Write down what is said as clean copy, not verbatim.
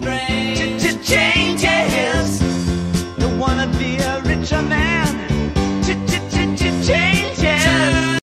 strange changes. Don't wanna be a richer man. Changes.